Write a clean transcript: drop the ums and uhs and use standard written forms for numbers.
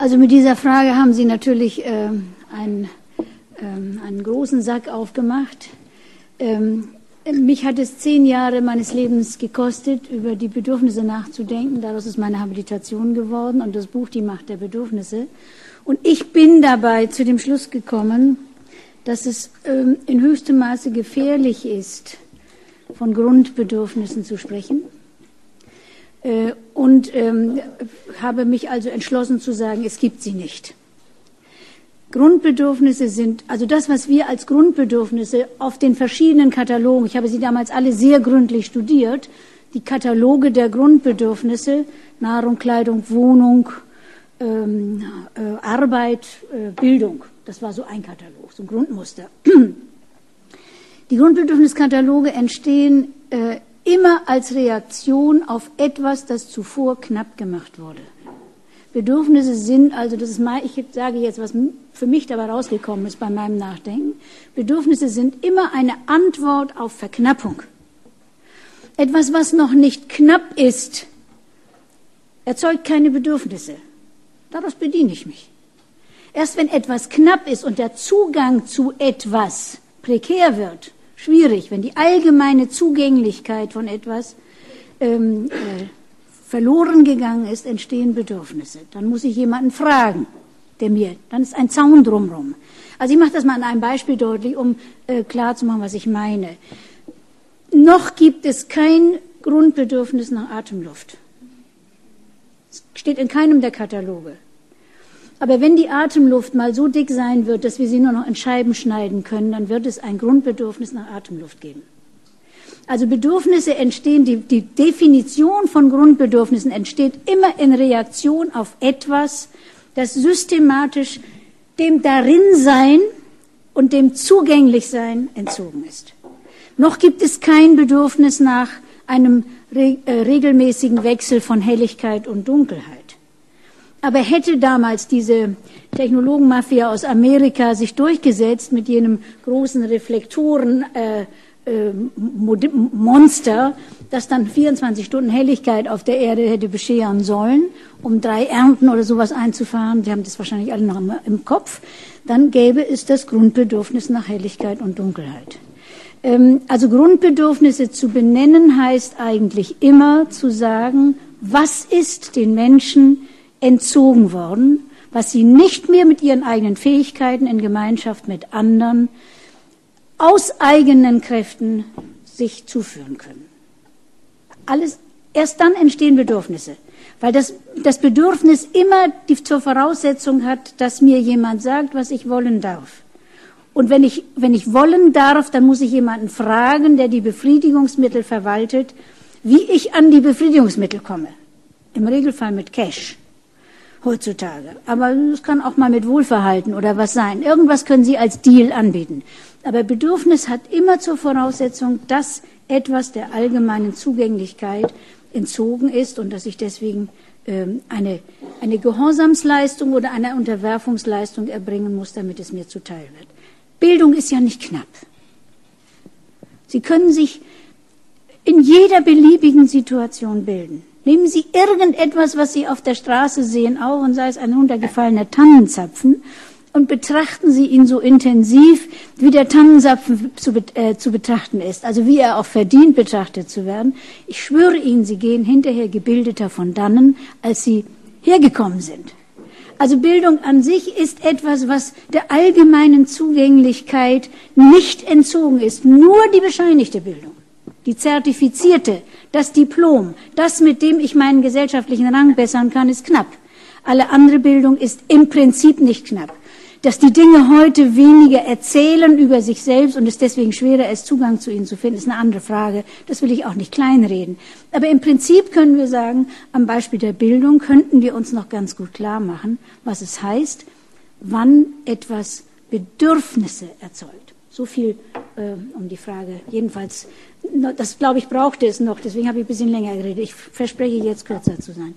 Also mit dieser Frage haben Sie natürlich einen großen Sack aufgemacht. Mich hat es 10 Jahre meines Lebens gekostet, über die Bedürfnisse nachzudenken. Daraus ist meine Habilitation geworden und das Buch Die Macht der Bedürfnisse. Und ich bin dabei zu dem Schluss gekommen, dass es in höchstem Maße gefährlich ist, von Grundbedürfnissen zu sprechen. Und habe mich also entschlossen zu sagen, es gibt sie nicht. Grundbedürfnisse sind, also das, was wir als Grundbedürfnisse auf den verschiedenen Katalogen, ich habe sie damals alle sehr gründlich studiert, die Kataloge der Grundbedürfnisse, Nahrung, Kleidung, Wohnung, Arbeit, Bildung, das war so ein Katalog, so ein Grundmuster. Die Grundbedürfniskataloge entstehen immer als Reaktion auf etwas, das zuvor knapp gemacht wurde. Bedürfnisse sind, also das ist mein, ich sage jetzt, was für mich dabei rausgekommen ist bei meinem Nachdenken, Bedürfnisse sind immer eine Antwort auf Verknappung. Etwas, was noch nicht knapp ist, erzeugt keine Bedürfnisse. Daraus bediene ich mich. Erst wenn etwas knapp ist und der Zugang zu etwas prekär wird, schwierig, wenn die allgemeine Zugänglichkeit von etwas verloren gegangen ist, entstehen Bedürfnisse. Dann muss ich jemanden fragen, der mir, dann ist ein Zaun drumherum. Also ich mache das mal an einem Beispiel deutlich, um klar zu machen, was ich meine. Noch gibt es kein Grundbedürfnis nach Atemluft. Es steht in keinem der Kataloge. Aber wenn die Atemluft mal so dick sein wird, dass wir sie nur noch in Scheiben schneiden können, dann wird es ein Grundbedürfnis nach Atemluft geben. Also Bedürfnisse entstehen, die Definition von Grundbedürfnissen entsteht immer in Reaktion auf etwas, das systematisch dem Darinsein und dem Zugänglichsein entzogen ist. Noch gibt es kein Bedürfnis nach einem regelmäßigen Wechsel von Helligkeit und Dunkelheit. Aber hätte damals diese Technologenmafia aus Amerika sich durchgesetzt mit jenem großen Reflektoren, Monster, das dann 24 Stunden Helligkeit auf der Erde hätte bescheren sollen, um 3 Ernten oder sowas einzufahren, Sie haben das wahrscheinlich alle noch im Kopf, dann gäbe es das Grundbedürfnis nach Helligkeit und Dunkelheit. Also Grundbedürfnisse zu benennen heißt eigentlich immer zu sagen, was ist den Menschen entzogen worden, was sie nicht mehr mit ihren eigenen Fähigkeiten in Gemeinschaft mit anderen aus eigenen Kräften sich zuführen können. Alles, erst dann entstehen Bedürfnisse, weil das Bedürfnis immer zur Voraussetzung hat, dass mir jemand sagt, was ich wollen darf. Und wenn ich wollen darf, dann muss ich jemanden fragen, der die Befriedigungsmittel verwaltet, wie ich an die Befriedigungsmittel komme. Im Regelfall mit Cash heutzutage. Aber es kann auch mal mit Wohlverhalten oder was sein. Irgendwas können Sie als Deal anbieten. Aber Bedürfnis hat immer zur Voraussetzung, dass etwas der allgemeinen Zugänglichkeit entzogen ist und dass ich deswegen eine Gehorsamsleistung oder eine Unterwerfungsleistung erbringen muss, damit es mir zuteil wird. Bildung ist ja nicht knapp. Sie können sich in jeder beliebigen Situation bilden. Nehmen Sie irgendetwas, was Sie auf der Straße sehen, auf und sei es ein runtergefallener Tannenzapfen, und betrachten Sie ihn so intensiv, wie der Tannenzapfen zu betrachten ist, also wie er auch verdient betrachtet zu werden. Ich schwöre Ihnen, Sie gehen hinterher gebildeter von dannen, als Sie hergekommen sind. Also Bildung an sich ist etwas, was der allgemeinen Zugänglichkeit nicht entzogen ist, nur die bescheinigte Bildung. Die zertifizierte, das Diplom, das, mit dem ich meinen gesellschaftlichen Rang bessern kann, ist knapp. Alle andere Bildung ist im Prinzip nicht knapp. Dass die Dinge heute weniger erzählen über sich selbst und es deswegen schwerer ist, Zugang zu ihnen zu finden, ist eine andere Frage. Das will ich auch nicht kleinreden. Aber im Prinzip können wir sagen, am Beispiel der Bildung könnten wir uns noch ganz gut klar machen, was es heißt, wann etwas Bedürfnisse erzeugt. So viel um die Frage. Jedenfalls, das, glaube ich, brauchte es noch. Deswegen habe ich ein bisschen länger geredet. Ich verspreche jetzt, kürzer zu sein.